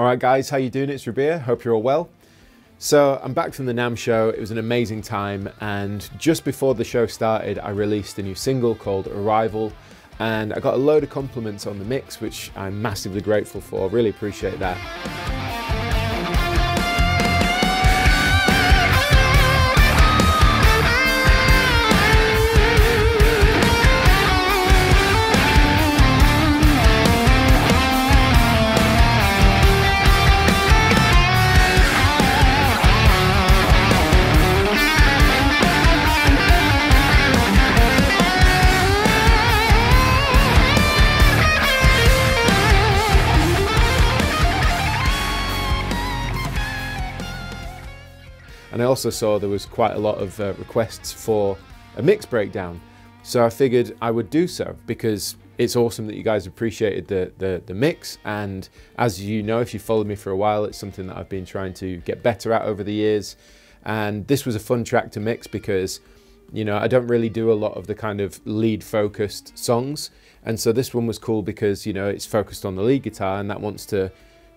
Alright guys, how you doing? It's Rabea, hope you're all well. So I'm back from the NAMM show, it was an amazing time, and just before the show started I released a new single called Arrival, and I got a load of compliments on the mix, which I'm massively grateful for, really appreciate that. And I also saw there was quite a lot of requests for a mix breakdown. So I figured I would do so because it's awesome that you guys appreciated the mix. And as you know, if you followed me for a while, it's something that I've been trying to get better at over the years. And this was a fun track to mix because, you know, I don't really do a lot of the kind of lead focused songs. And so this one was cool because, you know, it's focused on the lead guitar and that wants to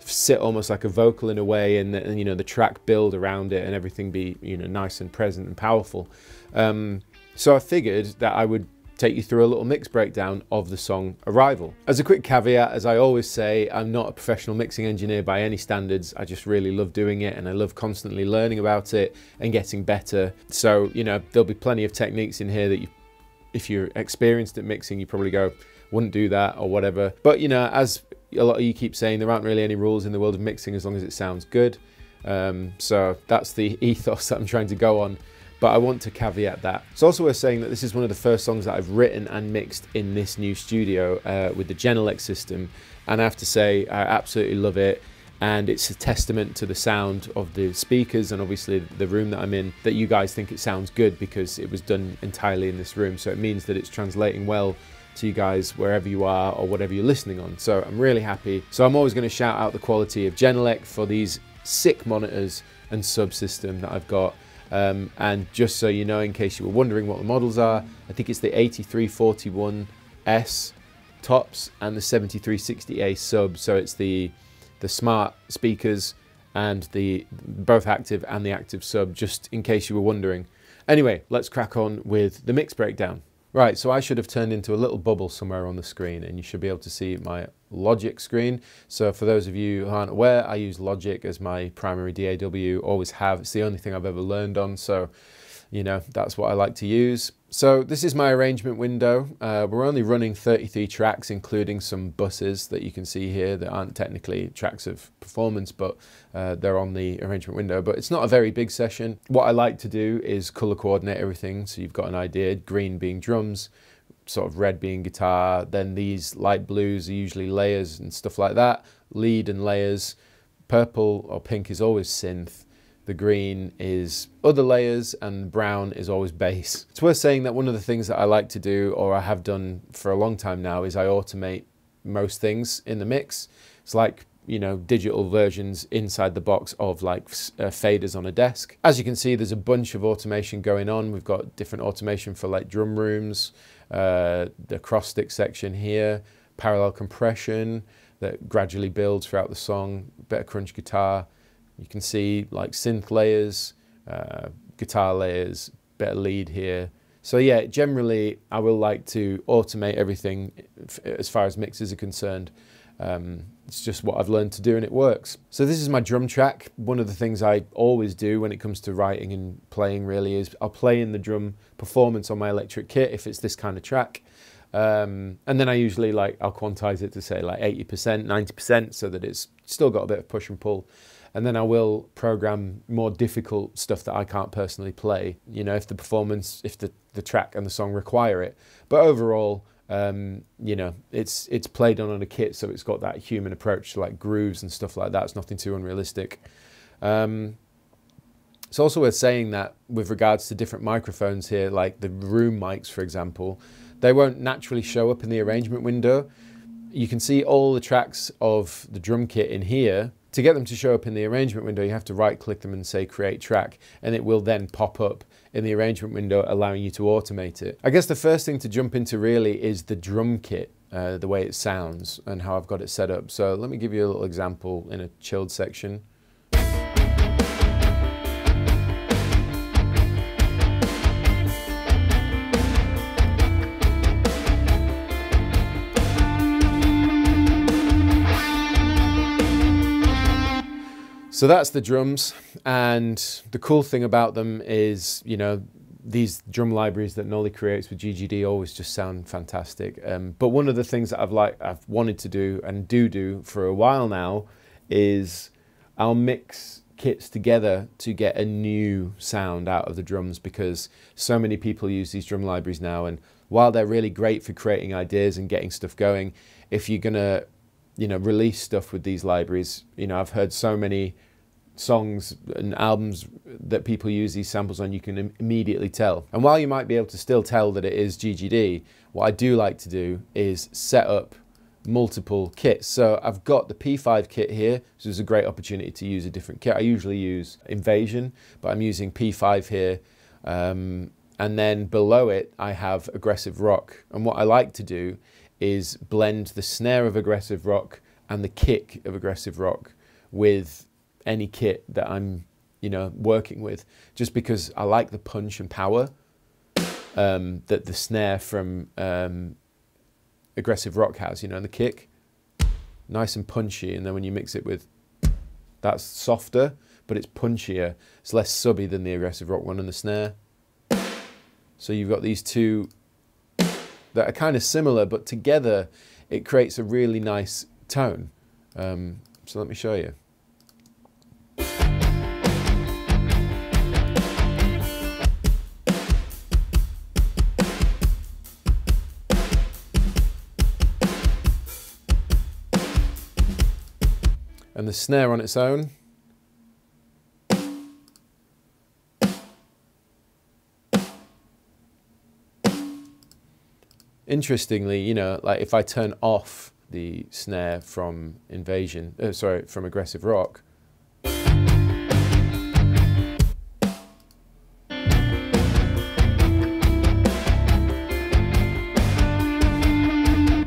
sit almost like a vocal in a way, and you know, the track build around it and everything be, you know, nice and present and powerful. So I figured that I would take you through a little mix breakdown of the song Arrival. As a quick caveat, as I always say, I'm not a professional mixing engineer by any standards. I just really love doing it and I love constantly learning about it and getting better. So, you know, there'll be plenty of techniques in here that you, if you're experienced at mixing, you probably go, wouldn't do that or whatever. But, you know, as a lot of you keep saying, there aren't really any rules in the world of mixing as long as it sounds good. So that's the ethos that I'm trying to go on, but I want to caveat that. It's also worth saying that this is one of the first songs that I've written and mixed in this new studio with the Genelec system. And I have to say, I absolutely love it. And it's a testament to the sound of the speakers and obviously the room that I'm in that you guys think it sounds good because it was done entirely in this room. So it means that it's translating well to you guys wherever you are or whatever you're listening on. So I'm really happy. So I'm always going to shout out the quality of Genelec for these sick monitors and subsystem that I've got. And just so you know, in case you were wondering what the models are, I think it's the 8341S tops and the 7360A sub. So it's the smart speakers and the both active and the active sub, just in case you were wondering. Anyway, let's crack on with the mix breakdown. Right, so I should have turned into a little bubble somewhere on the screen and you should be able to see my Logic screen. So for those of you who aren't aware, I use Logic as my primary DAW, always have. It's the only thing I've ever learned on, so you know, that's what I like to use. So this is my arrangement window. We're only running 33 tracks, including some buses that you can see here that aren't technically tracks of performance, but they're on the arrangement window. But it's not a very big session. What I like to do is color coordinate everything. So you've got an idea, green being drums, sort of red being guitar. Then these light blues are usually layers and stuff like that. Lead and layers. Purple or pink is always synth. The green is other layers and brown is always bass. It's worth saying that one of the things that I like to do, or I have done for a long time now, is I automate most things in the mix. It's like, you know, digital versions inside the box of like faders on a desk. As you can see, there's a bunch of automation going on. We've got different automation for like drum rooms, the cross stick section here, parallel compression that gradually builds throughout the song, bit of crunch guitar. You can see like synth layers, guitar layers, bit of lead here. So yeah, generally I will like to automate everything as far as mixes are concerned. It's just what I've learned to do and it works. So this is my drum track. One of the things I always do when it comes to writing and playing really is I'll play in the drum performance on my electric kit if it's this kind of track. And then I usually like, I'll quantize it to say like 80%, 90% so that it's still got a bit of push and pull. And then I will program more difficult stuff that I can't personally play, you know, if the performance, if the track and the song require it. But overall, you know, it's played on a kit, so it's got that human approach to like grooves and stuff like that. It's nothing too unrealistic. It's also worth saying that with regards to different microphones here, like the room mics, for example, they won't naturally show up in the arrangement window. You can see all the tracks of the drum kit in here. To get them to show up in the arrangement window, you have to right-click them and say create track, and it will then pop up in the arrangement window, allowing you to automate it. I guess the first thing to jump into really is the drum kit. the way it sounds and how I've got it set up. So let me give you a little example in a chilled section. So that's the drums, and the cool thing about them is, you know, these drum libraries that Nolly creates with GGD always just sound fantastic. But one of the things that I've wanted to do and do for a while now is I'll mix kits together to get a new sound out of the drums, because so many people use these drum libraries now, and while they're really great for creating ideas and getting stuff going, if you're gonna, you know, release stuff with these libraries. You know, I've heard so many songs and albums that people use these samples on, you can immediately tell. And while you might be able to still tell that it is GGD, what I do like to do is set up multiple kits. So I've got the P5 kit here, so it's a great opportunity to use a different kit. I usually use Invasion, but I'm using P5 here. And then below it, I have Aggressive Rock. And what I like to do is blend the snare of Aggressive Rock and the kick of Aggressive Rock with any kit that I'm, you know, working with, just because I like the punch and power that the snare from Aggressive Rock has, you know, and the kick, nice and punchy, and then when you mix it with, that's softer, but it's punchier, it's less subby than the Aggressive Rock one and the snare. So you've got these two that are kind of similar, but together it creates a really nice tone. So let me show you. And the snare on its own. Interestingly, you know, like if I turn off the snare from Invasion, sorry, from Aggressive Rock,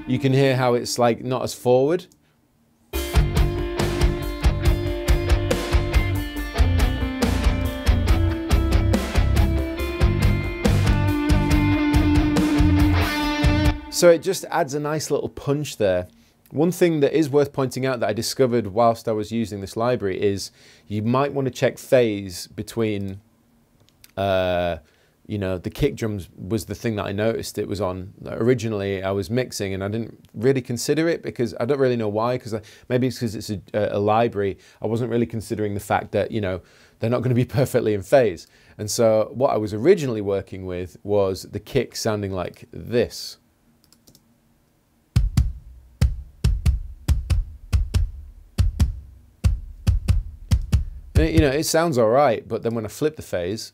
you can hear how it's like not as forward. So it just adds a nice little punch there. One thing that is worth pointing out that I discovered whilst I was using this library is you might want to check phase between, you know, the kick drums was the thing that I noticed it was on. Originally I was mixing and I didn't really consider it because I don't really know why, because maybe it's because it's a library. I wasn't really considering the fact that, you know, they're not going to be perfectly in phase. And so what I was originally working with was the kick sounding like this. You know, it sounds all right, but then when I flip the phase,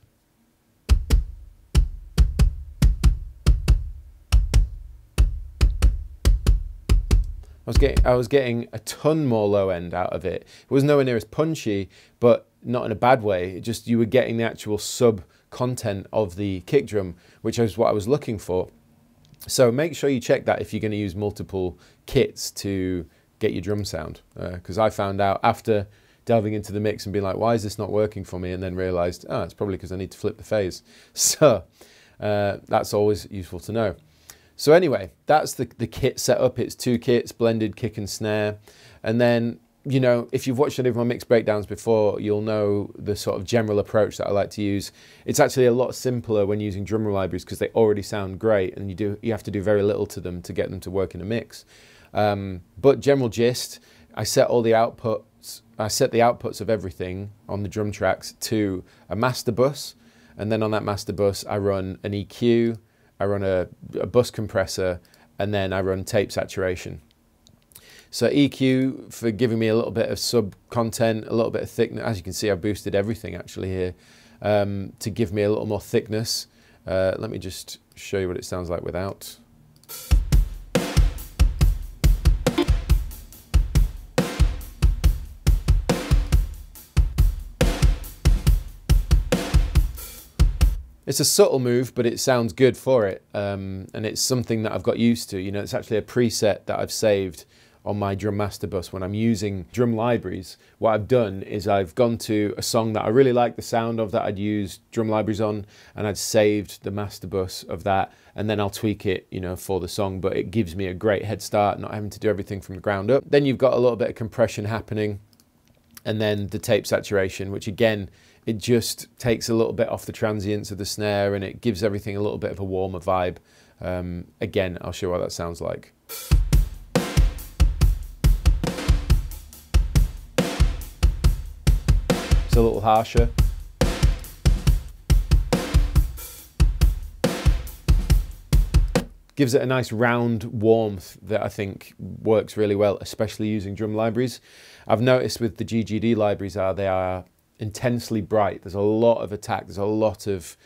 I was getting a ton more low end out of it. It was nowhere near as punchy, but not in a bad way. It just, you were getting the actual sub content of the kick drum, which is what I was looking for. So make sure you check that if you're going to use multiple kits to get your drum sound, because I found out after delving into the mix and being like, why is this not working for me? And then realized, oh, it's probably because I need to flip the phase. So that's always useful to know. So anyway, that's the kit setup. It's two kits, blended kick and snare. And then, you know, if you've watched any of my mix breakdowns before, you'll know the sort of general approach that I like to use. It's actually a lot simpler when using drummer libraries because they already sound great and you have to do very little to them to get them to work in a mix. But general gist, I set all the output, I set the outputs of everything on the drum tracks to a master bus, and then on that master bus I run an EQ, I run a bus compressor, and then I run tape saturation. So EQ for giving me a little bit of sub content, a little bit of thickness. As you can see, I boosted everything actually here to give me a little more thickness. Let me just show you what it sounds like without. It's a subtle move, but it sounds good for it. And it's something that I've got used to. You know, it's actually a preset that I've saved on my drum master bus when I'm using drum libraries. What I've done is I've gone to a song that I really like the sound of that I'd used drum libraries on, and I'd saved the master bus of that, and then I'll tweak it, you know, for the song, but it gives me a great head start, not having to do everything from the ground up. Then you've got a little bit of compression happening, and then the tape saturation, which again, it just takes a little bit off the transients of the snare, and it gives everything a little bit of a warmer vibe. Again, I'll show you what that sounds like. It's a little harsher. Gives it a nice round warmth that I think works really well, especially using drum libraries. I've noticed with the GGD libraries, they are intensely bright. There's a lot of attack, there's a lot of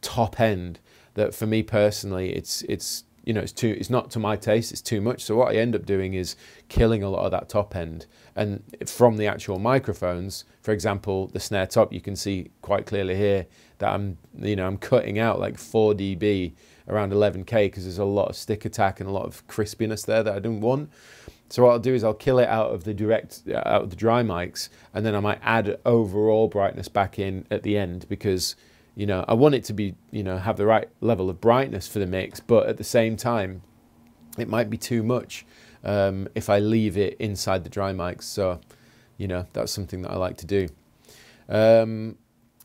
top end that for me personally, it's you know, it's not to my taste, it's too much. So what I end up doing is killing a lot of that top end. And from the actual microphones, for example, the snare top, you can see quite clearly here that I'm cutting out like 4 dB around 11K because there's a lot of stick attack and a lot of crispiness there that I don't want. So what I'll do is I'll kill it out of the dry mics, and then I might add overall brightness back in at the end because, you know, I want it to be, you know, have the right level of brightness for the mix, but at the same time, it might be too much if I leave it inside the dry mics. So, you know, that's something that I like to do.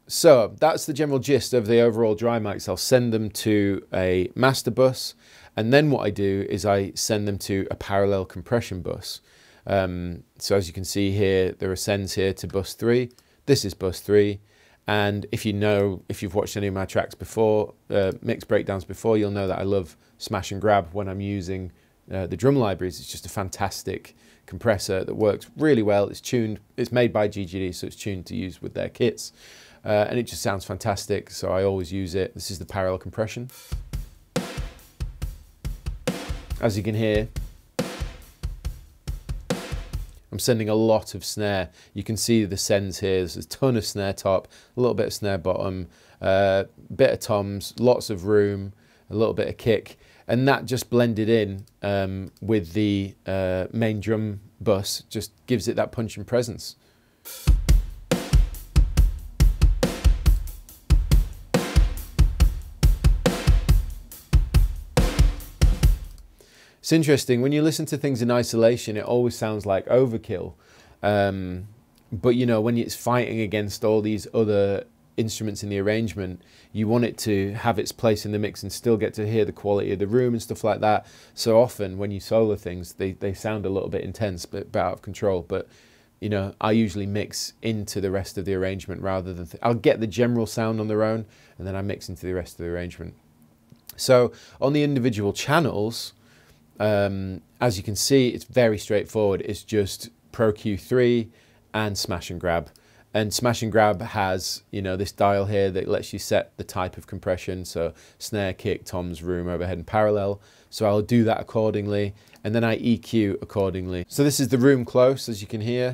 So that's the general gist of the overall dry mics. I'll send them to a master bus, and then what I do is I send them to a parallel compression bus. So as you can see here, there are sends here to bus 3. This is bus 3. And if you know, if you've watched any of my tracks before, mix breakdowns before, you'll know that I love Smash and Grab when I'm using the drum libraries. It's just a fantastic compressor that works really well. It's tuned, it's made by GGD, so it's tuned to use with their kits. And it just sounds fantastic, so I always use it. This is the parallel compression. As you can hear, I'm sending a lot of snare. You can see the sends here. There's a ton of snare top, a little bit of snare bottom, bit of toms, lots of room, a little bit of kick. And that just blended in with the main drum bus, just gives it that punch and presence. It's interesting, when you listen to things in isolation, it always sounds like overkill. But you know, when it's fighting against all these other instruments in the arrangement, you want it to have its place in the mix and still get to hear the quality of the room and stuff like that. So often when you solo things, they sound a little bit intense, but out of control. But you know, I usually mix into the rest of the arrangement rather than, I'll get the general sound on their own, and then I mix into the rest of the arrangement. So on the individual channels, as you can see, it's very straightforward. It's just Pro Q3 and Smash and Grab. And Smash and Grab has, you know, this dial here that lets you set the type of compression. So snare, kick, toms, room, overhead, and parallel. So I'll do that accordingly. And then I EQ accordingly. So this is the room close, as you can hear.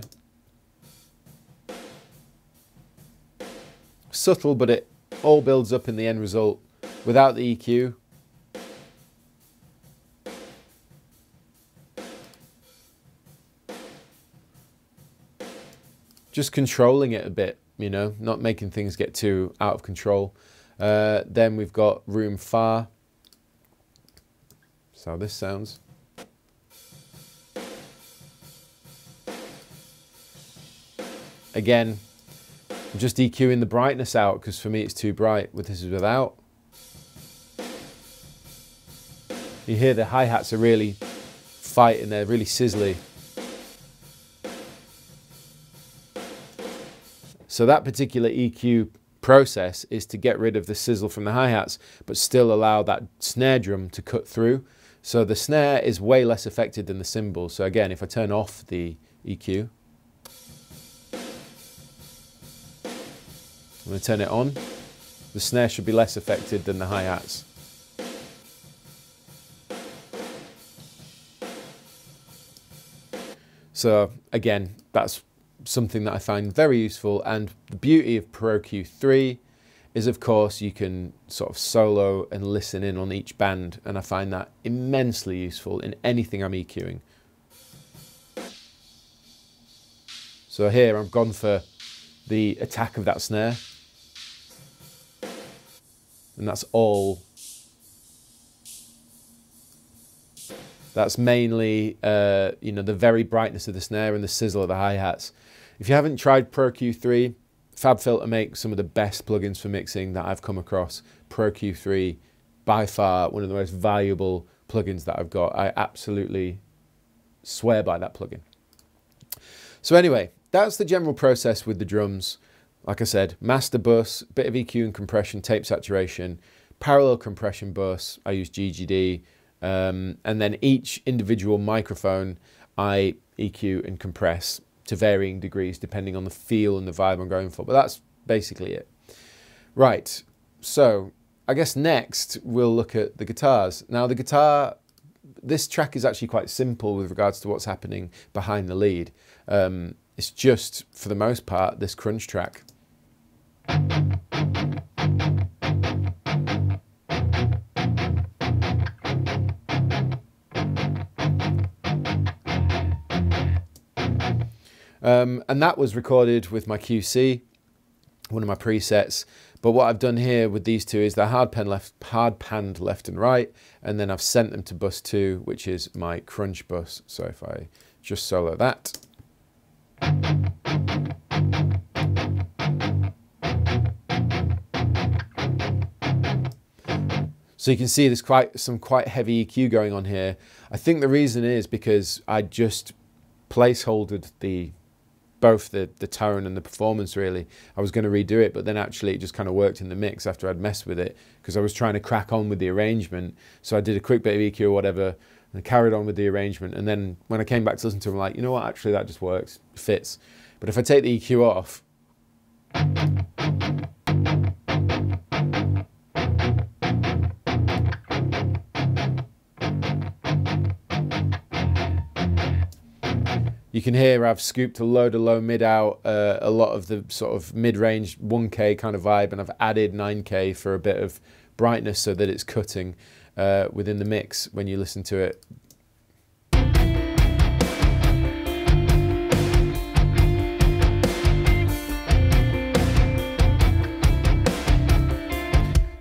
Subtle, but it all builds up in the end result without the EQ. Just controlling it a bit, you know, not making things get too out of control. Then we've got room far. That's how this sounds. Again, I'm just EQing the brightness out because for me it's too bright. With this is without. You hear the hi-hats are really fighting, they're really sizzly. So that particular EQ process is to get rid of the sizzle from the hi-hats, but still allow that snare drum to cut through. So the snare is way less affected than the cymbal. So again, if I turn off the EQ, I'm going to turn it on. The snare should be less affected than the hi-hats. So again, that's something that I find very useful. And the beauty of Pro Q3 is, of course, you can sort of solo and listen in on each band, and I find that immensely useful in anything I'm EQing. So here I've gone for the attack of that snare, and that's all. That's mainly, you know, the very brightness of the snare and the sizzle of the hi-hats. If you haven't tried Pro Q3, FabFilter makes some of the best plugins for mixing that I've come across. Pro Q3, by far one of the most valuable plugins that I've got. I absolutely swear by that plugin. So anyway, that's the general process with the drums. Like I said, master bus, bit of EQ and compression, tape saturation, parallel compression bus, I use GGD, and then each individual microphone I EQ and compress to varying degrees depending on the feel and the vibe I'm going for, but that's basically it. Right, so I guess next we'll look at the guitars. Now the guitar, this track is actually quite simple with regards to what's happening behind the lead. It's just, for the most part, this crunch track. And that was recorded with my QC, one of my presets. But what I've done here with these two is they're hard panned left and right, and then I've sent them to bus 2, which is my crunch bus. So if I just solo that. So you can see there's some quite heavy EQ going on here. I think the reason is because I just placeholdered both the tone and the performance, really. I was going to redo it, but then actually it just kind of worked in the mix after I'd messed with it, because I was trying to crack on with the arrangement. So I did a quick bit of EQ or whatever and I carried on with the arrangement, and then when I came back to listen to it, I'm like, you know what, actually that just works, it fits. But if I take the EQ off, you can hear I've scooped a load of low mid out, a lot of the sort of mid-range 1K kind of vibe, and I've added 9K for a bit of brightness so that it's cutting within the mix when you listen to it.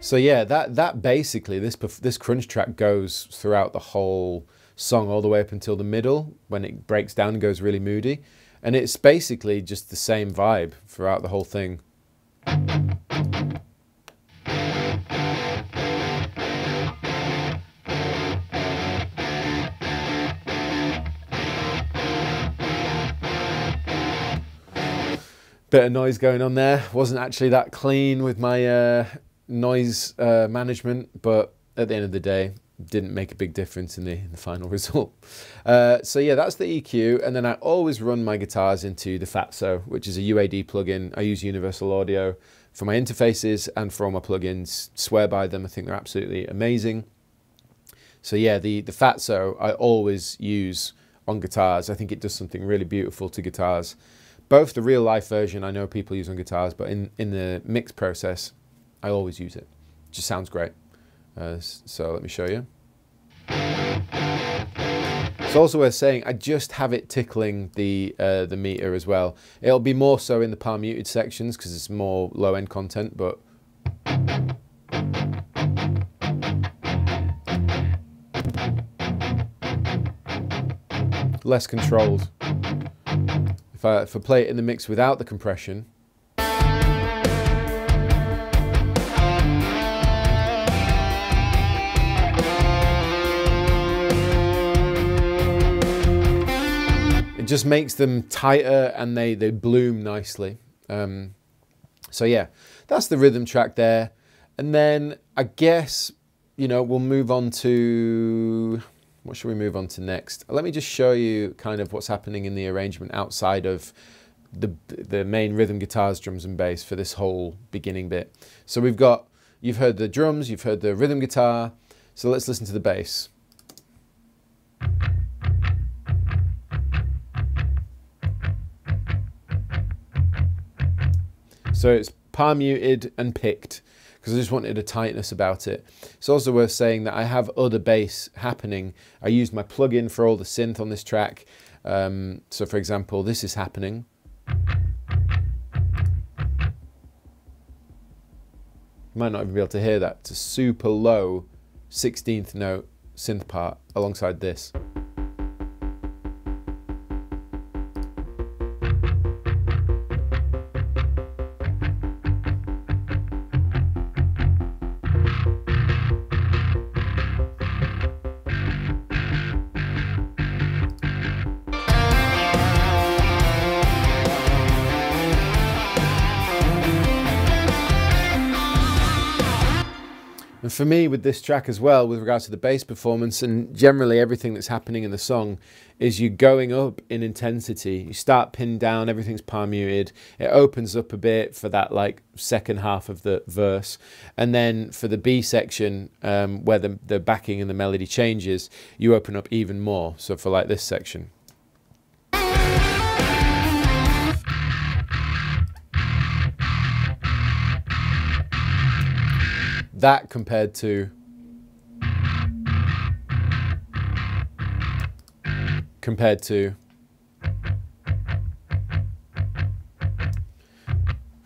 So yeah, that basically, this crunch track goes throughout the whole song all the way up until the middle, when it breaks down and goes really moody, and it's basically just the same vibe throughout the whole thing. Bit of noise going on there. Wasn't actually that clean with my noise management, but at the end of the day, didn't make a big difference in the final result. So yeah, that's the EQ, and then I always run my guitars into the Fatso, which is a UAD plugin. I use Universal Audio for my interfaces and for all my plugins. Swear by them, I think they're absolutely amazing. So yeah, the Fatso I always use on guitars. I think it does something really beautiful to guitars. Both the real life version I know people use on guitars, but in the mix process, I always use it. It just sounds great. So let me show you. It's also worth saying I just have it tickling the meter as well. It'll be more so in the palm muted sections because it's more low end content, but less controlled. If I play it in the mix without the compression, just makes them tighter and they bloom nicely. So yeah, that's the rhythm track there. And then I guess, you know, we'll move on to, what should we move on to next? Let me just show you kind of what's happening in the arrangement outside of the main rhythm guitars, drums and bass for this whole beginning bit. So we've got, you've heard the drums, you've heard the rhythm guitar. So let's listen to the bass. So it's Par muted and picked, because I just wanted a tightness about it. It's also worth saying that I have other bass happening. I used my plugin for all the synth on this track. So for example, this is happening. You might not even be able to hear that. It's a super low 16th note synth part alongside this. And for me, with this track as well, with regards to the bass performance and generally everything that's happening in the song, is you're going up in intensity. You start pinned down, everything's palm muted. It opens up a bit for that like second half of the verse. And then for the B section, where the backing and the melody changes, you open up even more. So for like this section. That compared to that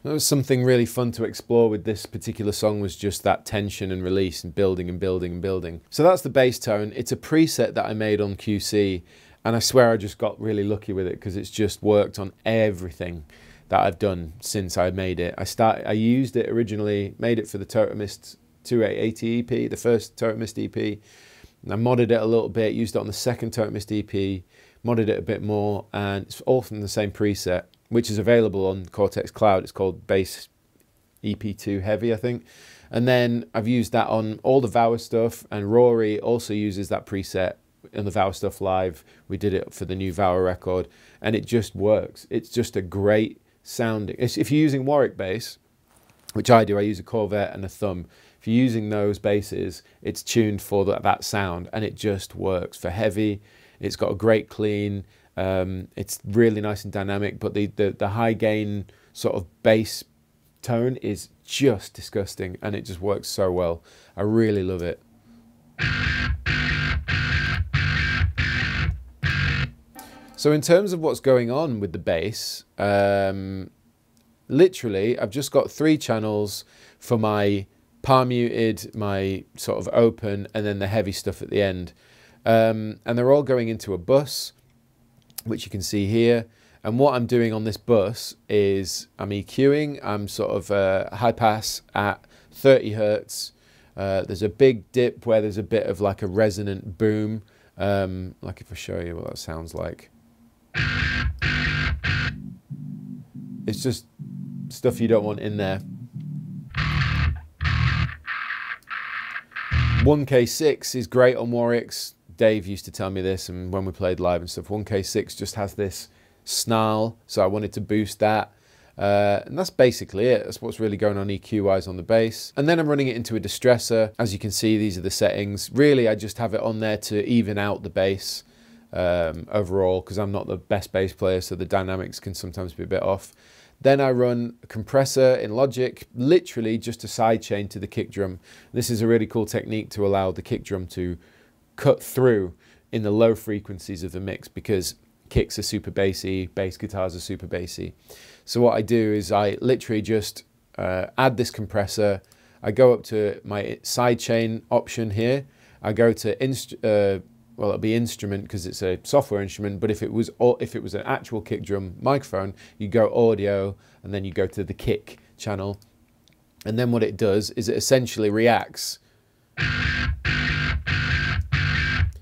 was something really fun to explore with this particular song, was just that tension and release and building and building and building. So that's the bass tone. It's a preset that I made on QC, and I swear I just got really lucky with it because it's just worked on everything that I've done since I made it. I used it originally, made it for the Totemist 2880 EP, the first Totemist EP. And I modded it a little bit, used it on the second Totemist EP, modded it a bit more, and it's all from the same preset, which is available on Cortex Cloud. It's called Bass EP2 Heavy, I think. And then I've used that on all the Vauer stuff, and Rory also uses that preset and the Vauer stuff live. We did it for the new Vauer record, and it just works. It's just a great sounding. If you're using Warwick bass, which I do, I use a Corvette and a Thumb. If you're using those basses, it's tuned for that sound, and it just works. For heavy, it's got a great clean, it's really nice and dynamic, but the high gain sort of bass tone is just disgusting, and it just works so well. I really love it. So in terms of what's going on with the bass, literally I've just got three channels for my par muted, my sort of open, and then the heavy stuff at the end. And they're all going into a bus, which you can see here. And what I'm doing on this bus is I'm EQing, I'm sort of high pass at 30 hertz. There's a big dip where there's a bit of like a resonant boom. Like if I show you what that sounds like. It's just stuff you don't want in there. 1K6 is great on Warwick's. Dave used to tell me this, and when we played live and stuff, 1K6 just has this snarl, so I wanted to boost that. And that's basically it. That's what's really going on EQ-wise on the bass. And then I'm running it into a distressor. As you can see, these are the settings. Really, I just have it on there to even out the bass. Overall, because I'm not the best bass player, so the dynamics can sometimes be a bit off. Then I run a compressor in Logic, literally just a side chain to the kick drum. This is a really cool technique to allow the kick drum to cut through in the low frequencies of the mix, because kicks are super bassy, bass guitars are super bassy. So what I do is I literally just add this compressor. I go up to my side chain option here. I go to well, it'll be instrument because it's a software instrument, but if it was an actual kick drum microphone, you go audio, and then you go to the kick channel. And then what it does is it essentially reacts.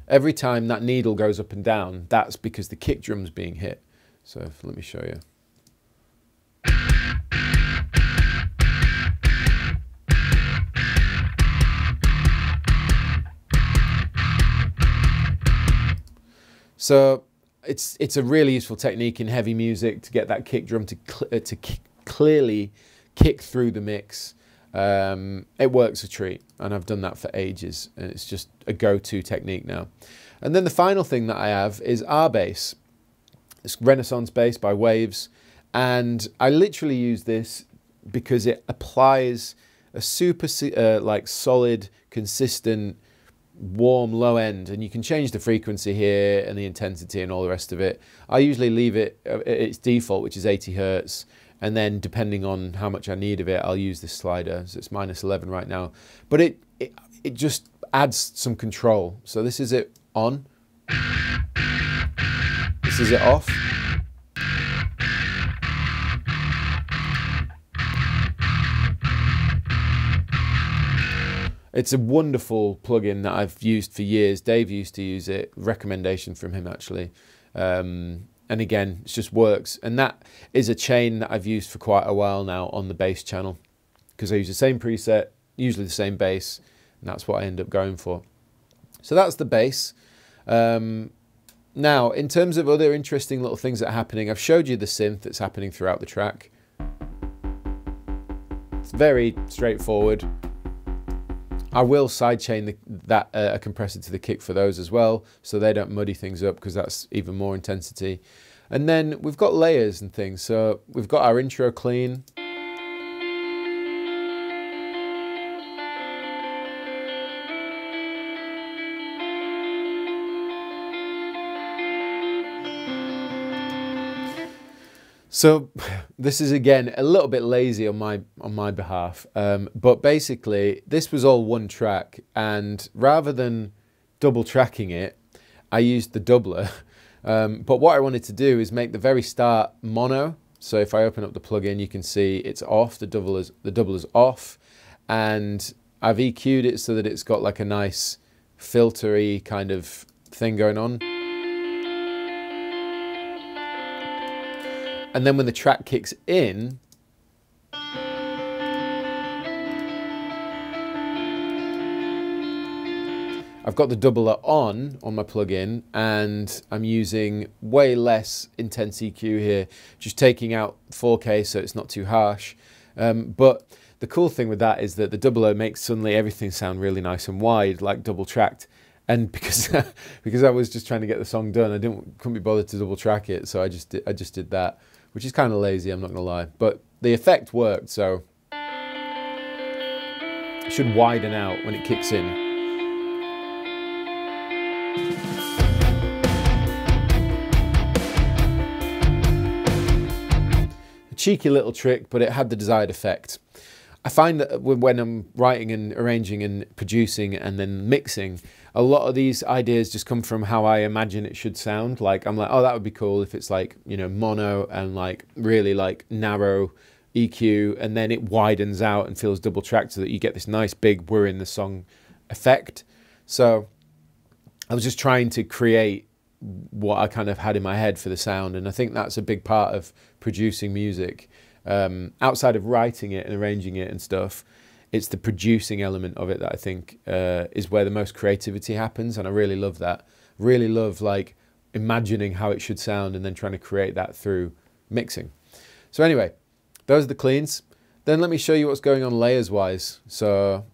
Every time that needle goes up and down, that's because the kick drum's being hit. So let me show you. So it's a really useful technique in heavy music to get that kick drum to clearly kick through the mix. It works a treat, and I've done that for ages, and it's just a go-to technique now. And then the final thing that I have is R bass. It's Renaissance Bass by Waves, and I literally use this because it applies a super like solid, consistent, warm low end, and you can change the frequency here and the intensity and all the rest of it. I usually leave it at its default, which is 80 Hertz. And then depending on how much I need of it, I'll use this slider. So it's -11 right now, but it just adds some control. So this is it on, this is it off. It's a wonderful plugin that I've used for years. Dave used to use it, recommendation from him actually. And again, it just works. And that is a chain that I've used for quite a while now on the bass channel, because I use the same preset, usually the same bass, and that's what I end up going for. So that's the bass. Now, in terms of other interesting little things that are happening, I've showed you the synth that's happening throughout the track. It's very straightforward. I will sidechain a compressor to the kick for those as well, so they don't muddy things up, because that's even more intensity. And then we've got layers and things. So we've got our intro clean. So this is, again, a little bit lazy on my behalf, but basically this was all one track, and rather than double tracking it, I used the doubler. But what I wanted to do is make the very start mono. So if I open up the plugin, you can see it's off, the doubler's off, and I've EQ'd it so that it's got like a nice filtery kind of thing going on. And then when the track kicks in, I've got the doubler on my plugin, and I'm using way less intense EQ here, just taking out 4K so it's not too harsh. But the cool thing with that is that the doubler makes suddenly everything sound really nice and wide, like double tracked. And because I was just trying to get the song done, I couldn't be bothered to double track it, so I just did that, which is kind of lazy, I'm not gonna lie, but the effect worked. So it should widen out when it kicks in. A cheeky little trick, but it had the desired effect. I find that when I'm writing and arranging and producing and then mixing, a lot of these ideas just come from how I imagine it should sound. Like, I'm like, oh, that would be cool if it's like, you know, mono and like really like narrow EQ, and then it widens out and feels double tracked so that you get this nice big we're in the song effect. So I was just trying to create what I kind of had in my head for the sound, and I think that's a big part of producing music. Outside of writing it and arranging it and stuff, it's the producing element of it that I think is where the most creativity happens, and I really love that. Really love like imagining how it should sound and then trying to create that through mixing. So anyway, those are the cleans. Then let me show you what's going on layers wise. So,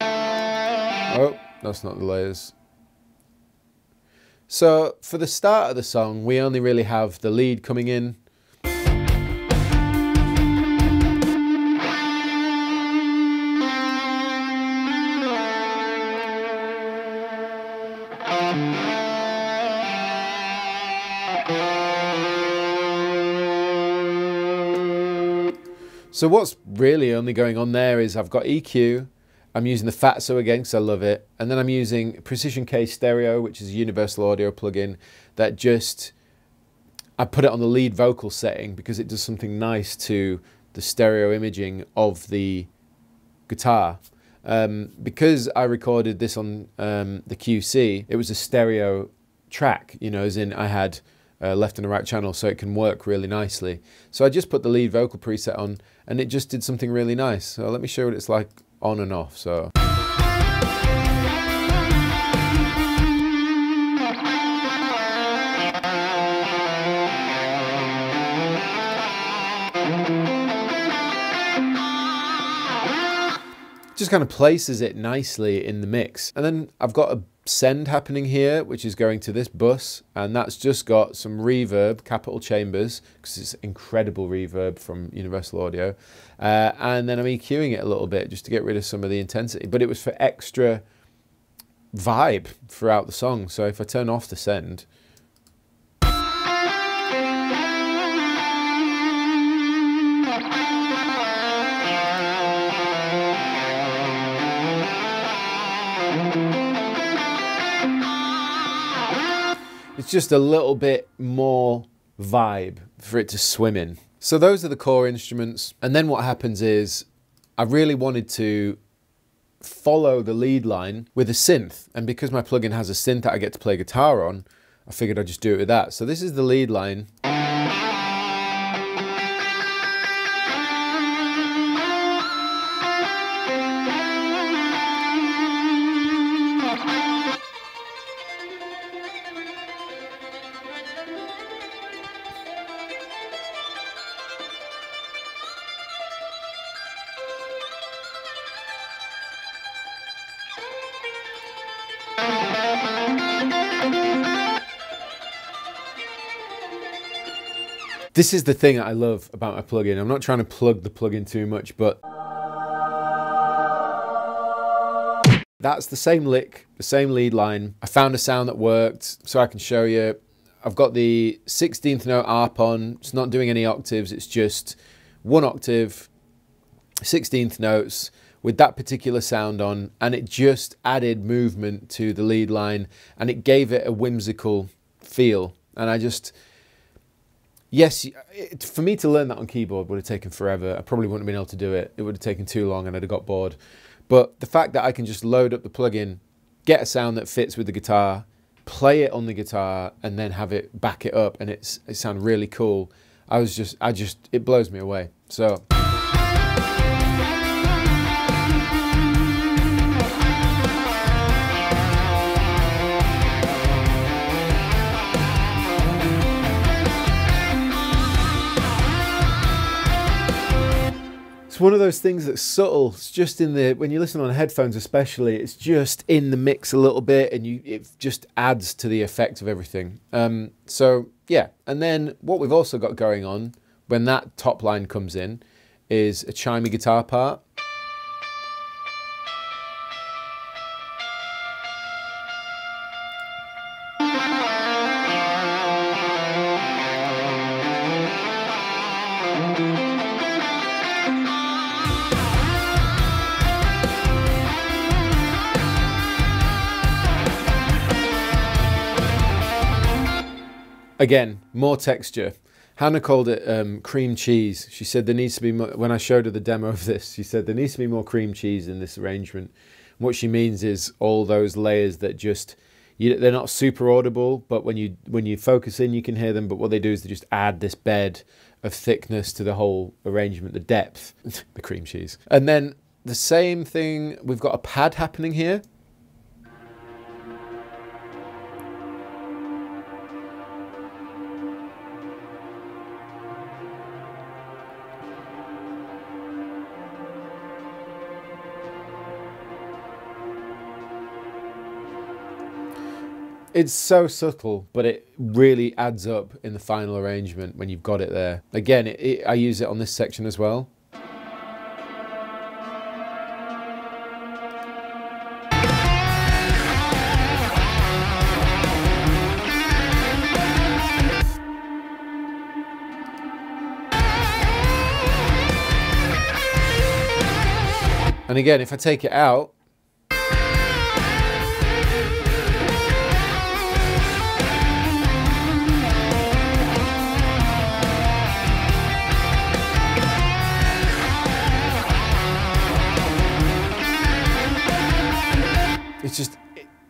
oh, that's not the layers. So for the start of the song, we only really have the lead coming in, so what's really only going on there is I've got EQ, I'm using the Fatso again because I love it, and then I'm using Precision K Stereo, which is a Universal Audio plugin that just, I put it on the lead vocal setting because it does something nice to the stereo imaging of the guitar. Because I recorded this on the QC, it was a stereo track, you know, as in I had left and a right channel, so it can work really nicely. So I just put the lead vocal preset on, and it just did something really nice. So let me show you what it's like on and off. So just kind of places it nicely in the mix. And then I've got a send happening here, which is going to this bus, and that's just got some reverb, capital chambers, because it's incredible reverb from Universal Audio, and then I'm EQing it a little bit just to get rid of some of the intensity, but it was for extra vibe throughout the song. So if I turn off the send, it's just a little bit more vibe for it to swim in. So those are the core instruments. And then what happens is I really wanted to follow the lead line with a synth. And because my plugin has a synth that I get to play guitar on, I figured I'd just do it with that. So this is the lead line. This is the thing that I love about my plugin. I'm not trying to plug the plugin too much, but that's the same lick, the same lead line. I found a sound that worked, so I can show you. I've got the 16th note arp on. It's not doing any octaves. It's just one octave, 16th notes with that particular sound on, and it just added movement to the lead line, and it gave it a whimsical feel. And I just... yes, for me to learn that on keyboard would have taken forever. I probably wouldn't have been able to do it. It would have taken too long and I'd have got bored. But the fact that I can just load up the plugin, get a sound that fits with the guitar, play it on the guitar, and then have it back it up, and it sounded really cool. It blows me away. So. One of those things that's subtle. It's just in the, when you listen on headphones especially, it's just in the mix a little bit, and it just adds to the effect of everything. So yeah, and then what we've also got going on when that top line comes in is a chimey guitar part. Again, more texture. Hannah called it cream cheese. She said there needs to be more, when I showed her the demo of this, she said there needs to be more cream cheese in this arrangement. And what she means is all those layers that just, they're not super audible, but when you focus in, you can hear them. But what they do is they just add this bed of thickness to the whole arrangement, the depth, the cream cheese. And then the same thing, we've got a pad happening here. It's so subtle, but it really adds up in the final arrangement when you've got it there. Again, I use it on this section as well. And again, if I take it out,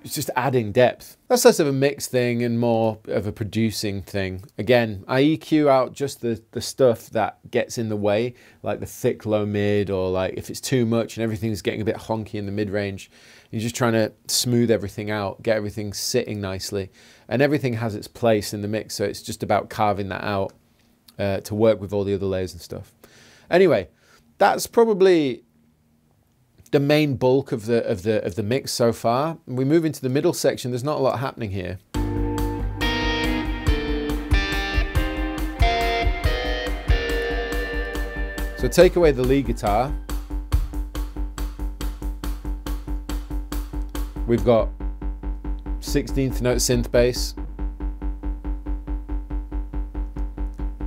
it's just adding depth. That's less of a mix thing and more of a producing thing. Again, I EQ out just the stuff that gets in the way, like the thick low mid, or like if it's too much and everything's getting a bit honky in the mid range. You're just trying to smooth everything out, get everything sitting nicely, and everything has its place in the mix. So it's just about carving that out to work with all the other layers and stuff. Anyway, that's probably the main bulk of the mix so far. We move into the middle section, there's not a lot happening here. So take away the lead guitar. We've got 16th note synth bass.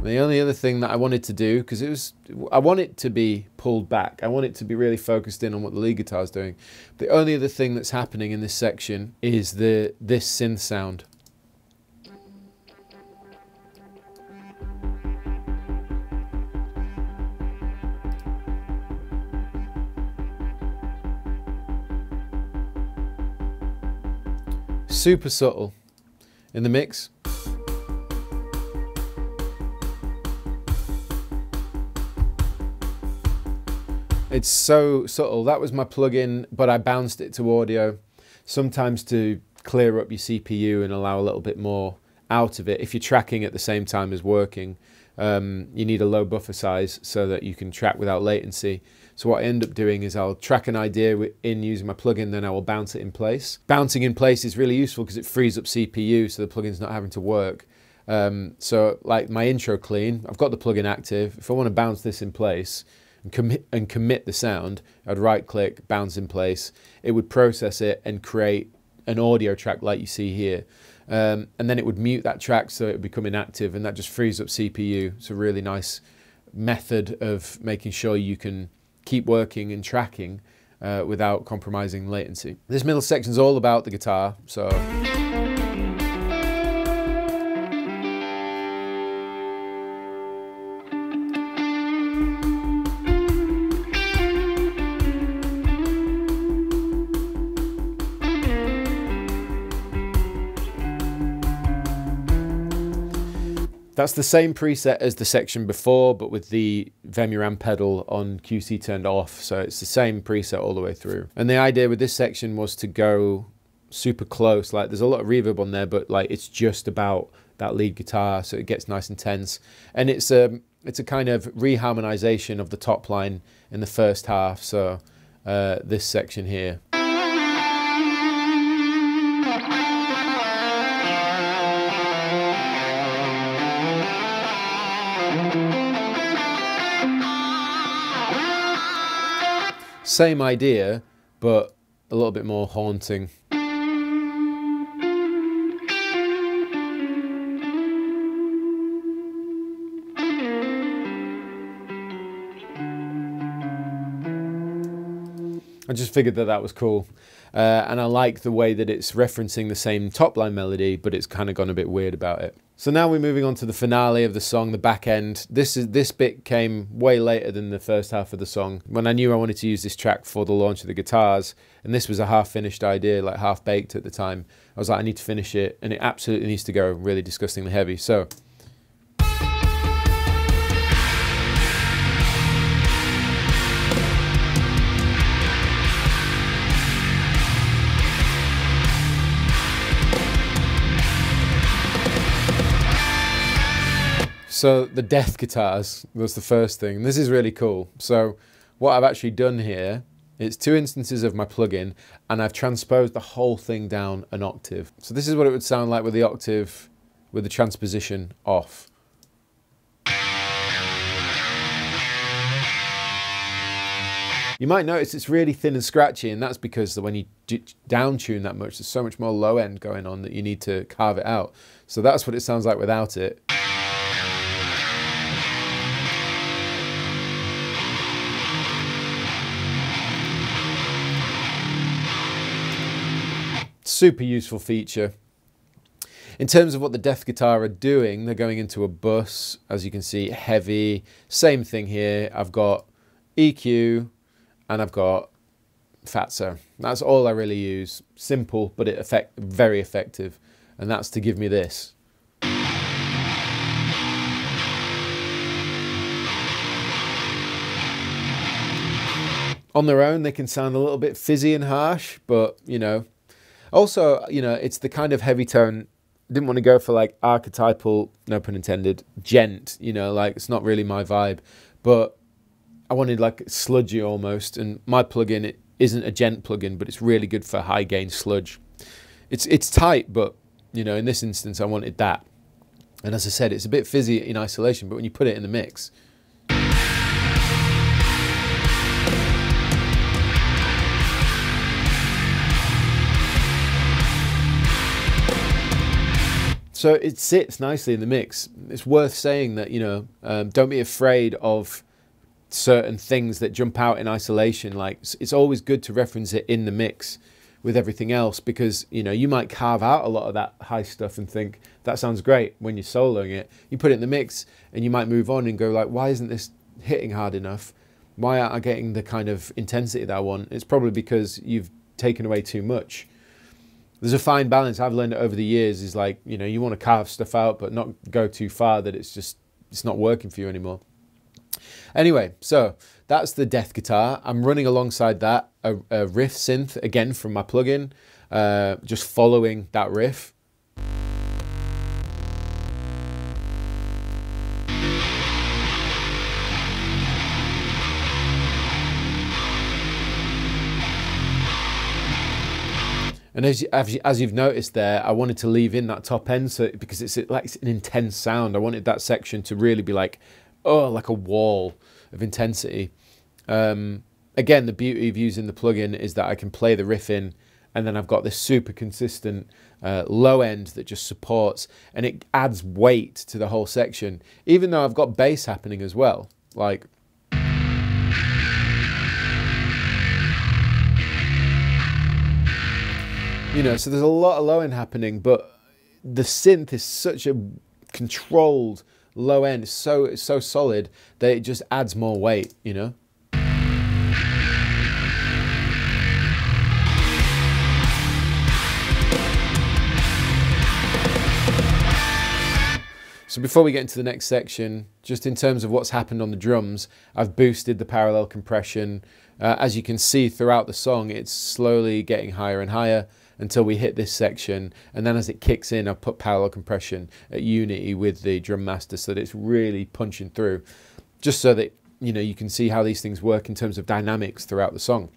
The only other thing that I wanted to do, because I want it to be pulled back. I want it to be really focused in on what the lead guitar is doing. The only other thing that's happening in this section is this synth sound. Super subtle in the mix. It's so subtle. That was my plugin, but I bounced it to audio, sometimes to clear up your CPU and allow a little bit more out of it. If you're tracking at the same time as working, you need a low buffer size so that you can track without latency. So what I end up doing is I'll track an idea in using my plugin, then I will bounce it in place. Bouncing in place is really useful because it frees up CPU so the plugin's not having to work. So like my intro clean, I've got the plugin active. If I want to bounce this in place, and commit the sound, I'd right click, bounce in place. It would process it and create an audio track like you see here. And then it would mute that track so it would become inactive, and that just frees up CPU. It's a really nice method of making sure you can keep working and tracking without compromising latency. This middle section is all about the guitar, so. That's the same preset as the section before, but with the Vemuram pedal on QC turned off. So it's the same preset all the way through. And the idea with this section was to go super close. Like there's a lot of reverb on there, but like it's just about that lead guitar. So it gets nice and tense. And it's a kind of reharmonization of the top line in the first half. So this section here. Same idea, but a little bit more haunting. I just figured that that was cool. And I like the way that it's referencing the same top line melody, but it's kind of gone a bit weird about it. So now we're moving on to the finale of the song, the back end. This bit came way later than the first half of the song, when I knew I wanted to use this track for the launch of the guitars. And this was a half-finished idea, like half-baked at the time. I was like, I need to finish it, and it absolutely needs to go really disgustingly heavy. So. So the death guitars was the first thing. This is really cool. So what I've actually done here is two instances of my plugin, and I've transposed the whole thing down an octave. So this is what it would sound like with the octave, with the transposition off. You might notice it's really thin and scratchy, and that's because when you down-tune that much, there's so much more low end going on that you need to carve it out. So that's what it sounds like without it. Super useful feature. In terms of what the death guitar are doing, they're going into a bus, as you can see, heavy. Same thing here, I've got EQ and I've got Fatso. That's all I really use. Simple, but very effective. And that's to give me this. On their own, they can sound a little bit fizzy and harsh, but you know, also, you know, it's the kind of heavy tone. Didn't want to go for like archetypal, no pun intended, gent, you know, like it's not really my vibe, but I wanted like sludgy almost. And my plugin, it isn't a gent plugin, but it's really good for high gain sludge. It's tight, but you know, in this instance I wanted that. And as I said, it's a bit fizzy in isolation, but when you put it in the mix, so it sits nicely in the mix. It's worth saying that, you know, don't be afraid of certain things that jump out in isolation. Like, it's always good to reference it in the mix with everything else, because, you know, you might carve out a lot of that high stuff and think, that sounds great when you're soloing it. You put it in the mix and you might move on and go like, why isn't this hitting hard enough? Why aren't I getting the kind of intensity that I want? It's probably because you've taken away too much. There's a fine balance I've learned over the years, is like, you know, you want to carve stuff out, but not go too far that it's just, it's not working for you anymore. Anyway, so that's the death guitar. I'm running alongside that a riff synth, again from my plugin, just following that riff. And as you've noticed there, I wanted to leave in that top end, so because it's like an intense sound. I wanted that section to really be like, oh, like a wall of intensity. Again, the beauty of using the plugin is that I can play the riff in, and then I've got this super consistent low end that just supports, and it adds weight to the whole section, even though I've got bass happening as well. Like, you know, so there's a lot of low end happening, but the synth is such a controlled low end, it's so solid that it just adds more weight, you know? So before we get into the next section, just in terms of what's happened on the drums, I've boosted the parallel compression. As you can see throughout the song, it's slowly getting higher and higher, until we hit this section, and then as it kicks in, I put parallel compression at unity with the drum master so that it's really punching through, just so that, you know, you can see how these things work in terms of dynamics throughout the song.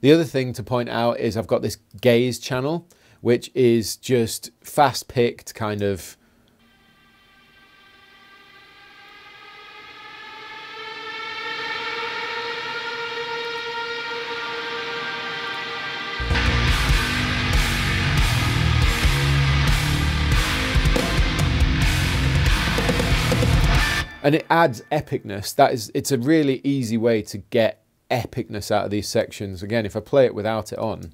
The other thing to point out is I've got this gaze channel, which is just fast picked kind of, and it adds epicness. That is, it's a really easy way to get epicness out of these sections. Again, if I play it without it on,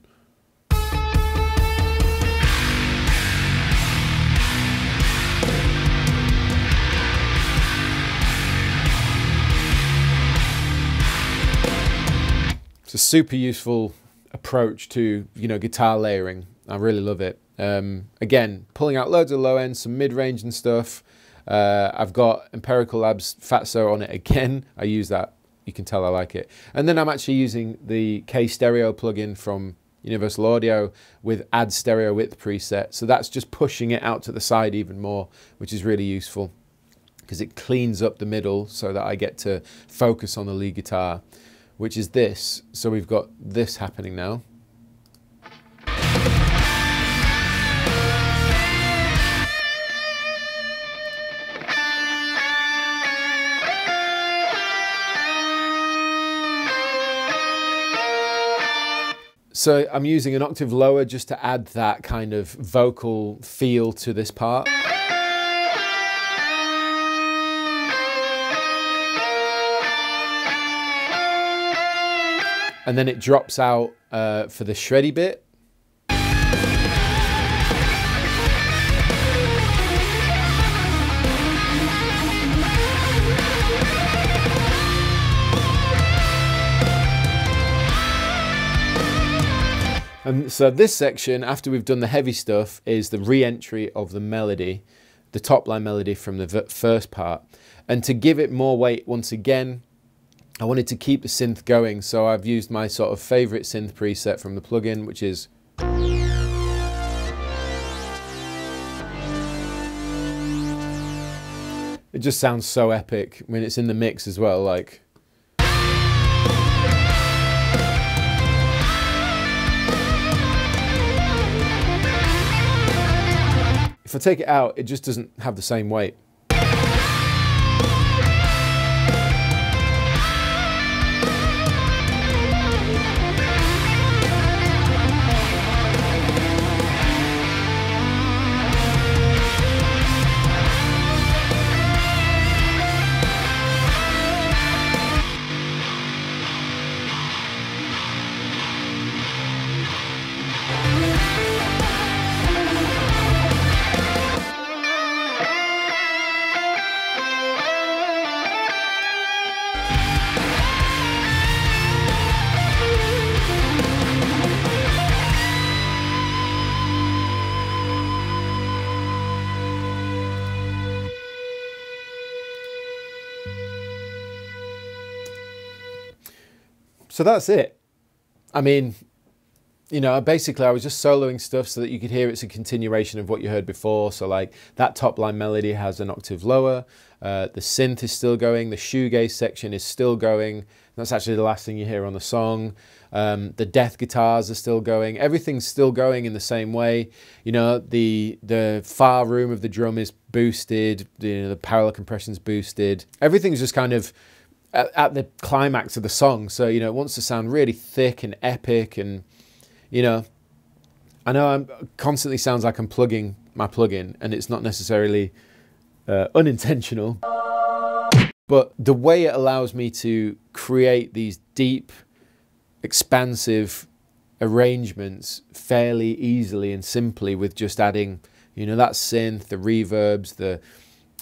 it's a super useful approach to, you know, guitar layering. I really love it. Again, pulling out loads of low end, some mid range and stuff. I've got Empirical Labs Fatso on it again. I use that, you can tell I like it. And then I'm actually using the K Stereo plugin from Universal Audio with Add Stereo Width preset. So that's just pushing it out to the side even more, which is really useful because it cleans up the middle so that I get to focus on the lead guitar, which is this. So we've got this happening now. So I'm using an octave lower just to add that kind of vocal feel to this part. And then it drops out for the shreddy bit. And so this section, after we've done the heavy stuff, is the re-entry of the melody, the top line melody from the first part. And to give it more weight once again, I wanted to keep the synth going. So I've used my sort of favorite synth preset from the plugin, which is... It just sounds so epic when it's in the mix as well, like... if I take it out, it just doesn't have the same weight. So that's it. I mean, you know, basically I was just soloing stuff so that you could hear it's a continuation of what you heard before. So like that top line melody has an octave lower, the synth is still going, the shoegaze section is still going. That's actually the last thing you hear on the song. The death guitars are still going. Everything's still going in the same way. You know, the far room of the drum is boosted, the parallel compression's boosted. Everything's just kind of at the climax of the song. So, you know, it wants to sound really thick and epic and, you know I'm constantly sounds like I'm plugging my plugin, and it's not necessarily unintentional. But the way it allows me to create these deep, expansive arrangements fairly easily and simply with just adding, you know, that synth, the reverbs,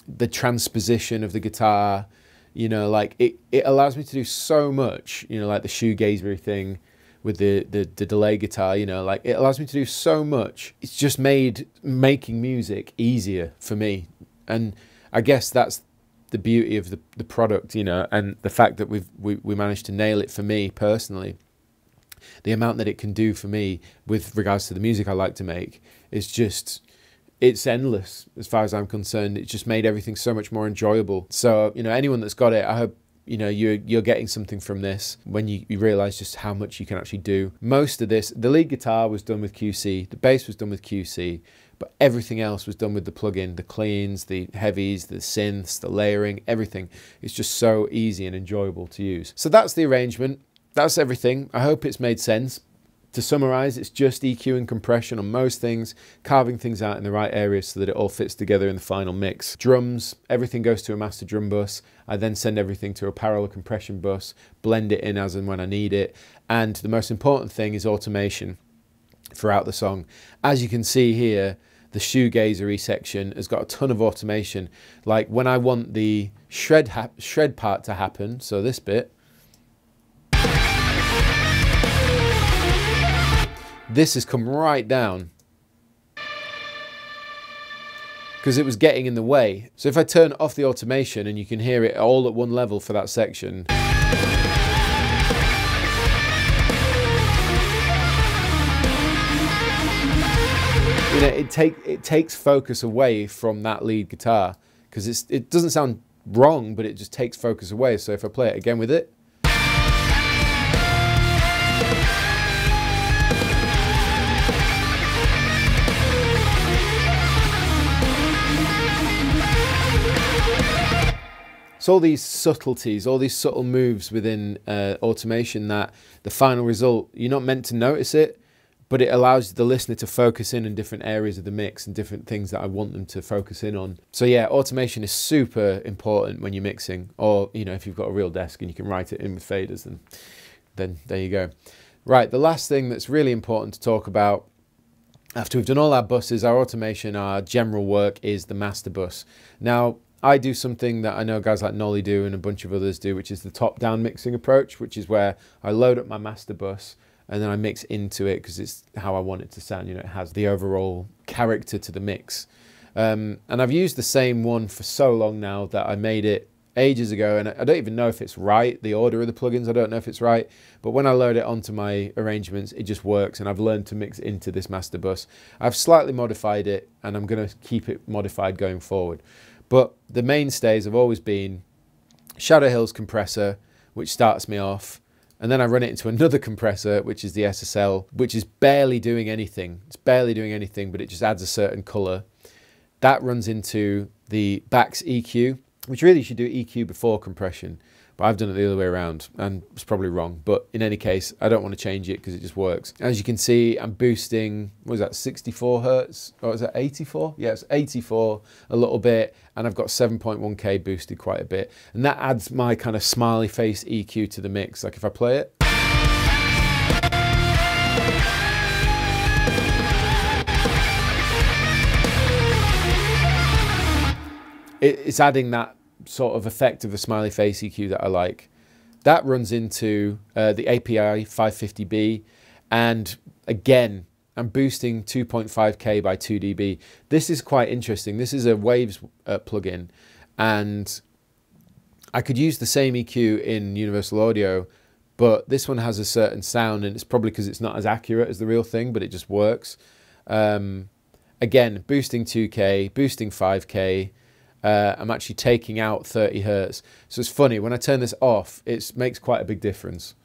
the transposition of the guitar, you know, like it allows me to do so much, you know, like the shoegazery thing with the delay guitar, you know, like it allows me to do so much. It's just made making music easier for me. And I guess that's the beauty of the product, you know, and the fact that we managed to nail it for me personally. The amount that it can do for me with regards to the music I like to make is just, it's endless as far as I'm concerned. It's just made everything so much more enjoyable. So, you know, anyone that's got it, I hope, you know, you're getting something from this when you realize just how much you can actually do. Most of this, the lead guitar was done with QC, the bass was done with QC, but everything else was done with the plugin, the cleans, the heavies, the synths, the layering, everything. It's just so easy and enjoyable to use. So that's the arrangement. That's everything. I hope it's made sense. To summarize, it's just EQ and compression on most things, carving things out in the right areas so that it all fits together in the final mix. Drums, everything goes to a master drum bus. I then send everything to a parallel compression bus, blend it in as and when I need it. And the most important thing is automation throughout the song. As you can see here, the shoegazery section has got a ton of automation. Like when I want the shred part to happen, so this bit, this has come right down because it was getting in the way. So if I turn off the automation, and you can hear it all at one level for that section, you know, it takes focus away from that lead guitar because it doesn't sound wrong, but it just takes focus away. So if I play it again with it, it's all these subtleties, all these subtle moves within automation that the final result, you're not meant to notice it, but it allows the listener to focus in on different areas of the mix and different things that I want them to focus in on. So yeah, automation is super important when you're mixing, or, you know, if you've got a real desk and you can write it in with faders, then there you go. Right, the last thing that's really important to talk about after we've done all our buses, our automation, our general work, is the master bus. Now, I do something that I know guys like Nolly do and a bunch of others do, which is the top-down mixing approach, which is where I load up my master bus and then I mix into it because it's how I want it to sound. You know, it has the overall character to the mix. And I've used the same one for so long now that I made it ages ago, and I don't even know if it's right, the order of the plugins, I don't know if it's right, but when I load it onto my arrangements, it just works, and I've learned to mix into this master bus. I've slightly modified it, and I'm gonna keep it modified going forward. But the mainstays have always been Shadow Hill's compressor, which starts me off, and then I run it into another compressor, which is the SSL, which is barely doing anything. It's barely doing anything, but it just adds a certain color. That runs into the Bax EQ, which really you should do EQ before compression, but I've done it the other way around and it's probably wrong. But in any case, I don't want to change it because it just works. As you can see, I'm boosting, what is that, 64 hertz? Or is that 84? Yeah, it's 84 a little bit, and I've got 7.1K boosted quite a bit. And that adds my kind of smiley face EQ to the mix. Like if I play it, it's adding that sort of effect of a smiley face EQ that I like. That runs into the API 550B, and again, I'm boosting 2.5K by 2 dB. This is quite interesting. This is a Waves plugin, and I could use the same EQ in Universal Audio, but this one has a certain sound, and it's probably because it's not as accurate as the real thing, but it just works. Again, boosting 2K, boosting 5K, I'm actually taking out 30 hertz. So it's funny, when I turn this off, it makes quite a big difference.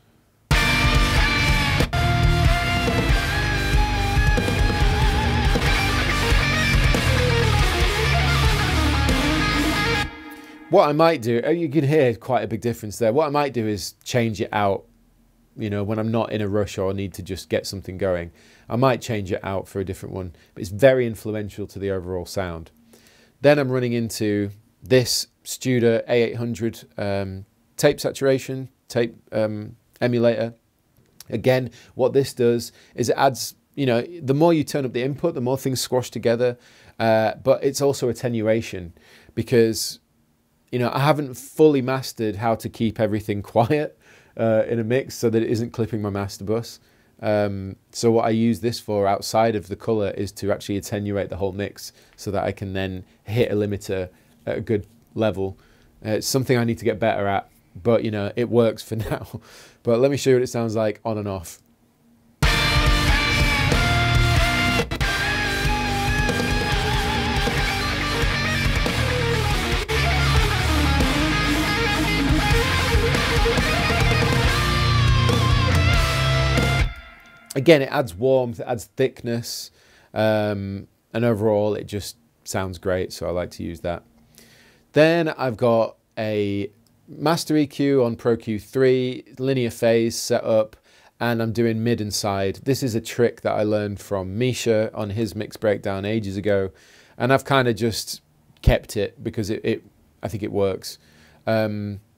What I might do, you can hear quite a big difference there. What I might do is change it out, you know, when I'm not in a rush or need to just get something going. I might change it out for a different one, but it's very influential to the overall sound. Then I'm running into this Studer A800 tape saturation, tape emulator. Again, what this does is it adds, you know, the more you turn up the input, the more things squash together, but it's also attenuation because, you know, I haven't fully mastered how to keep everything quiet in a mix so that it isn't clipping my master bus. So what I use this for outside of the color is to actually attenuate the whole mix so that I can then hit a limiter at a good level. It's something I need to get better at, but you know, it works for now. But let me show you what it sounds like on and off. Again, it adds warmth, it adds thickness, and overall it just sounds great, so I like to use that. Then I've got a master EQ on Pro Q3, linear phase setup, and I'm doing mid and side. This is a trick that I learned from Misha on his mix breakdown ages ago, and I've kind of just kept it because I think it works.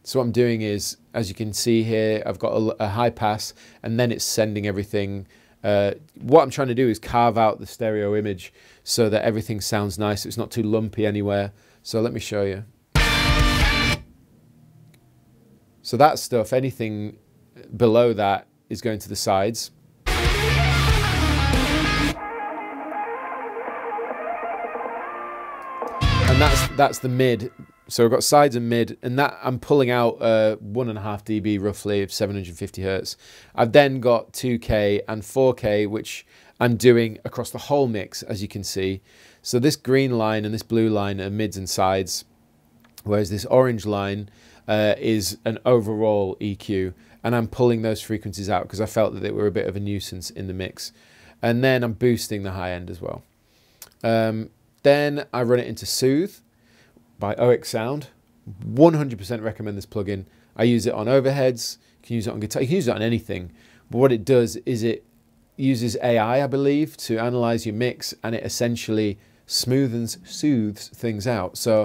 So what I'm doing is, as you can see here, I've got a high pass, and then it's sending everything. What I'm trying to do is carve out the stereo image so that everything sounds nice. It's not too lumpy anywhere. So let me show you. So that stuff, anything below that is going to the sides. And that's the mid. So I've got sides and mid, and that I'm pulling out 1.5 dB roughly of 750 hertz. I've then got 2K and 4K, which I'm doing across the whole mix, as you can see. So this green line and this blue line are mids and sides, whereas this orange line is an overall EQ, and I'm pulling those frequencies out because I felt that they were a bit of a nuisance in the mix. And then I'm boosting the high end as well. Then I run it into Soothe by OX Sound. 100% recommend this plugin. I use it on overheads, you can use it on guitar, you can use it on anything. But what it does is it uses AI, I believe, to analyze your mix, and it essentially smoothens, soothes things out. So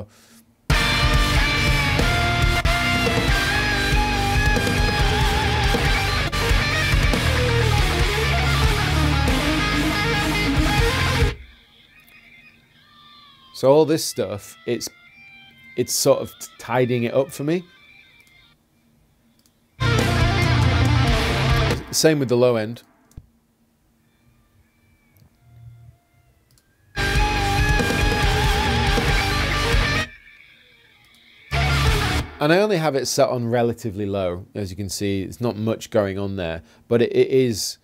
all this stuff, it's sort of tidying it up for me. Same with the low end. And I only have it set on relatively low. As you can see, it's not much going on there, but it is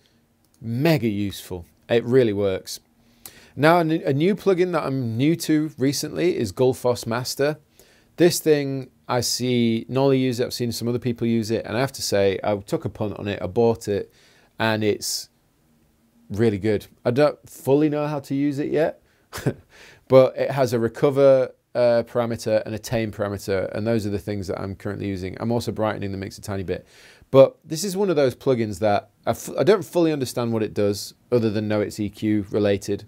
mega useful. It really works. Now, a new plugin that I'm new to recently is Gullfoss Master. This thing, I see Nolly use it, I've seen some other people use it, and I have to say, I took a punt on it, I bought it, and it's really good. I don't fully know how to use it yet, But it has a recover parameter and a tame parameter, and those are the things that I'm currently using. I'm also brightening the mix a tiny bit. But this is one of those plugins that I don't fully understand what it does, other than know it's EQ related.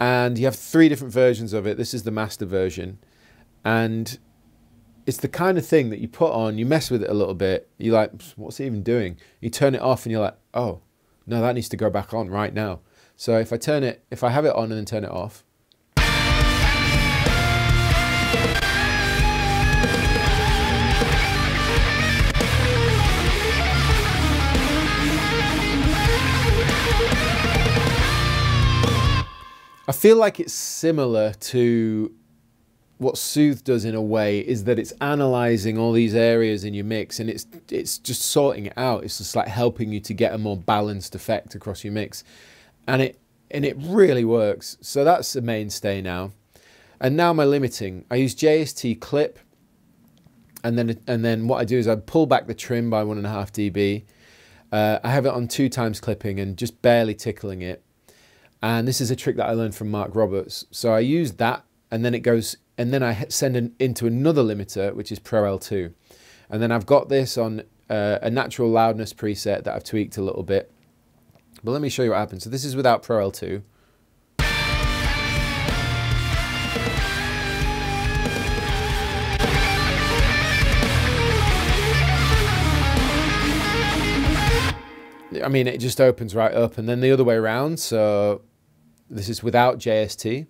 And you have three different versions of it. This is the master version. And it's the kind of thing that you put on, you mess with it a little bit, you're like, what's it even doing? You turn it off and you're like, oh, no, that needs to go back on right now. So if I turn it, if I have it on and then turn it off, I feel like it's similar to what Soothe does in a way, is that it's analyzing all these areas in your mix and it's just sorting it out. It's just like helping you to get a more balanced effect across your mix. And it really works. So that's the mainstay now. And now my limiting. I use JST clip, and then what I do is I pull back the trim by 1.5 dB. I have it on 2x clipping and just barely tickling it. And this is a trick that I learned from Mark Roberts. So I use that, and then it goes, and then I send it into another limiter, which is Pro L2. And then I've got this on a natural loudness preset that I've tweaked a little bit. But let me show you what happens. So this is without Pro L2. I mean, it just opens right up, and then the other way around. So this is without JST.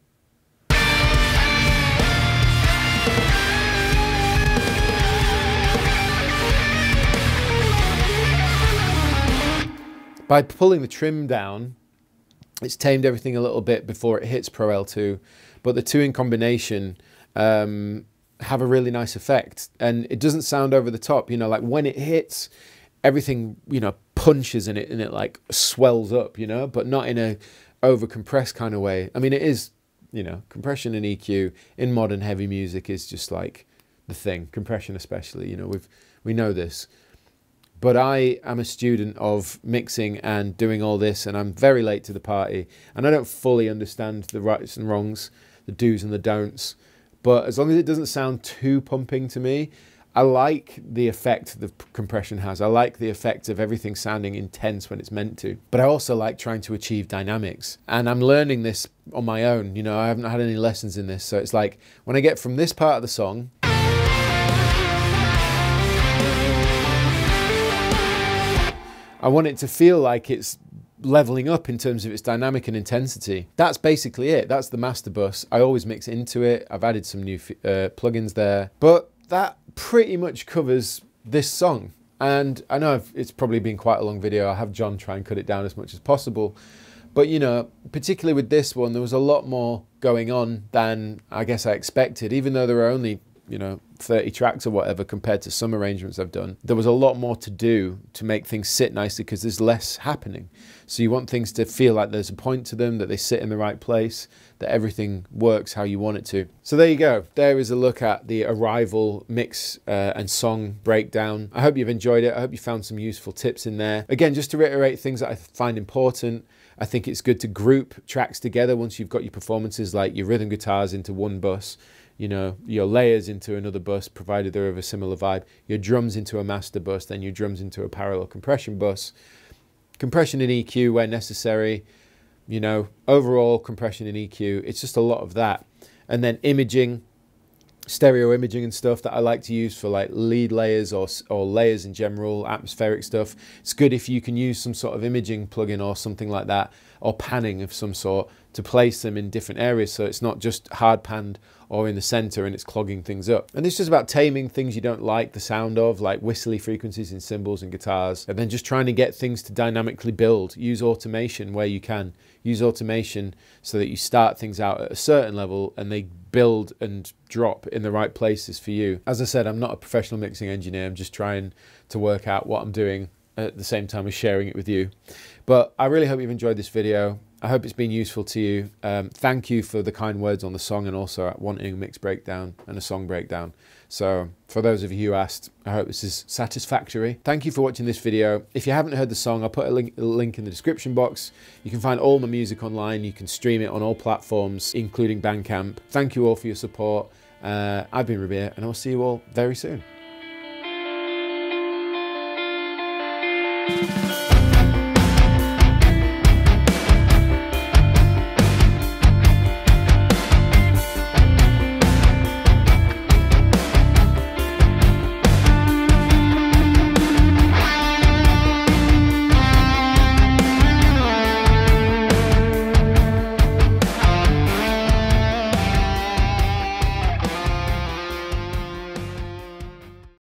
By pulling the trim down, it's tamed everything a little bit before it hits Pro L2, but the two in combination have a really nice effect, and it doesn't sound over the top. You know, like when it hits, everything, you know, punches in it and it like swells up, you know, but not in a over-compressed kind of way. I mean, it is, you know, compression and EQ in modern heavy music is just like the thing, compression especially, you know, we know this. But I am a student of mixing and doing all this, and I'm very late to the party, and I don't fully understand the rights and wrongs, the do's and the don'ts, but as long as it doesn't sound too pumping to me, I like the effect the compression has. I like the effect of everything sounding intense when it's meant to, but I also like trying to achieve dynamics, and I'm learning this on my own. You know, I haven't had any lessons in this, so it's like when I get from this part of the song I want it to feel like it's leveling up in terms of its dynamic and intensity. That's basically it. That's the master bus. I always mix into it. I've added some new plugins there, but that pretty much covers this song. And I know it's probably been quite a long video. I have John try and cut it down as much as possible. But you know, particularly with this one, there was a lot more going on than I guess I expected, even though there were only, you know, 30 tracks or whatever compared to some arrangements I've done. There was a lot more to do to make things sit nicely because there's less happening. So you want things to feel like there's a point to them, that they sit in the right place, that everything works how you want it to. So there you go. There is a look at the Arrival mix and song breakdown. I hope you've enjoyed it. I hope you found some useful tips in there. Again, just to reiterate things that I find important. I think it's good to group tracks together once you've got your performances, like your rhythm guitars into one bus, you know, your layers into another bus, provided they're of a similar vibe, your drums into a master bus, then your drums into a parallel compression bus, compression and EQ where necessary, you know, overall compression and EQ. It's just a lot of that. And then imaging, stereo imaging and stuff that I like to use for like lead layers or layers in general, atmospheric stuff. It's good if you can use some sort of imaging plugin or something like that, or panning of some sort to place them in different areas so it's not just hard panned or in the center and it's clogging things up. And this is about taming things you don't like the sound of, like whistly frequencies in cymbals and guitars, and then just trying to get things to dynamically build. Use automation where you can. Use automation so that you start things out at a certain level and they build and drop in the right places for you. As I said, I'm not a professional mixing engineer. I'm just trying to work out what I'm doing at the same time as sharing it with you. But I really hope you've enjoyed this video. I hope it's been useful to you. Thank you for the kind words on the song and also at wanting a mix breakdown and a song breakdown. So for those of you who asked, I hope this is satisfactory. Thank you for watching this video. If you haven't heard the song, I'll put a link in the description box. You can find all my music online. You can stream it on all platforms, including Bandcamp. Thank you all for your support. I've been Rabea, and I'll see you all very soon.